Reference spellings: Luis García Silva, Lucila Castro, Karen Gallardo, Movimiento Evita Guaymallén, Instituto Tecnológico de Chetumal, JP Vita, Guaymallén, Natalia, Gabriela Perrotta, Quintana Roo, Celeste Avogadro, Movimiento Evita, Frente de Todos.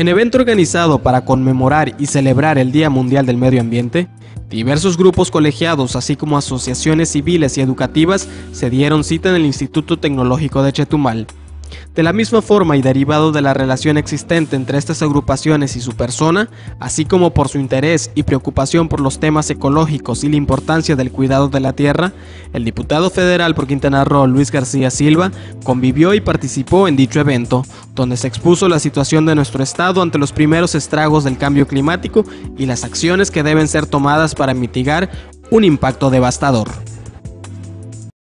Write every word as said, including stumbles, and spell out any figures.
En evento organizado para conmemorar y celebrar el Día Mundial del Medio Ambiente, diversos grupos colegiados, así como asociaciones civiles y educativas, se dieron cita en el Instituto Tecnológico de Chetumal. De la misma forma y derivado de la relación existente entre estas agrupaciones y su persona, así como por su interés y preocupación por los temas ecológicos y la importancia del cuidado de la tierra, el diputado federal por Quintana Roo, Luis García Silva, convivió y participó en dicho evento, donde se expuso la situación de nuestro estado ante los primeros estragos del cambio climático y las acciones que deben ser tomadas para mitigar un impacto devastador.